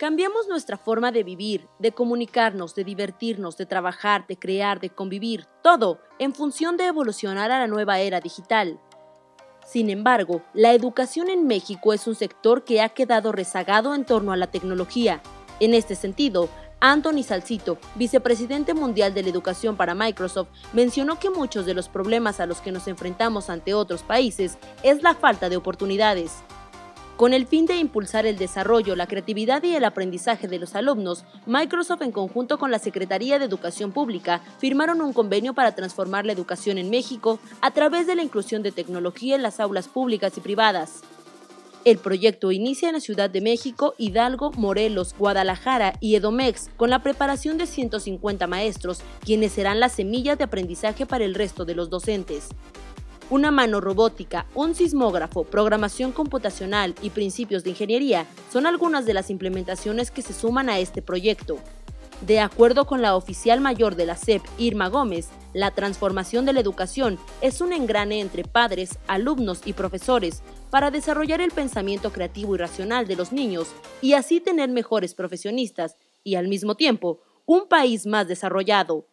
Cambiamos nuestra forma de vivir, de comunicarnos, de divertirnos, de trabajar, de crear, de convivir, todo en función de evolucionar a la nueva era digital. Sin embargo, la educación en México es un sector que ha quedado rezagado en torno a la tecnología. En este sentido, Anthony Salcito, vicepresidente mundial de la educación para Microsoft, mencionó que muchos de los problemas a los que nos enfrentamos ante otros países es la falta de oportunidades. Con el fin de impulsar el desarrollo, la creatividad y el aprendizaje de los alumnos, Microsoft en conjunto con la Secretaría de Educación Pública firmaron un convenio para transformar la educación en México a través de la inclusión de tecnología en las aulas públicas y privadas. El proyecto inicia en la Ciudad de México, Hidalgo, Morelos, Guadalajara y Edomex con la preparación de 150 maestros, quienes serán las semillas de aprendizaje para el resto de los docentes. Una mano robótica, un sismógrafo, programación computacional y principios de ingeniería son algunas de las implementaciones que se suman a este proyecto. De acuerdo con la oficial mayor de la SEP, Irma Gómez, la transformación de la educación es un engrane entre padres, alumnos y profesores para desarrollar el pensamiento creativo y racional de los niños y así tener mejores profesionistas y, al mismo tiempo, un país más desarrollado.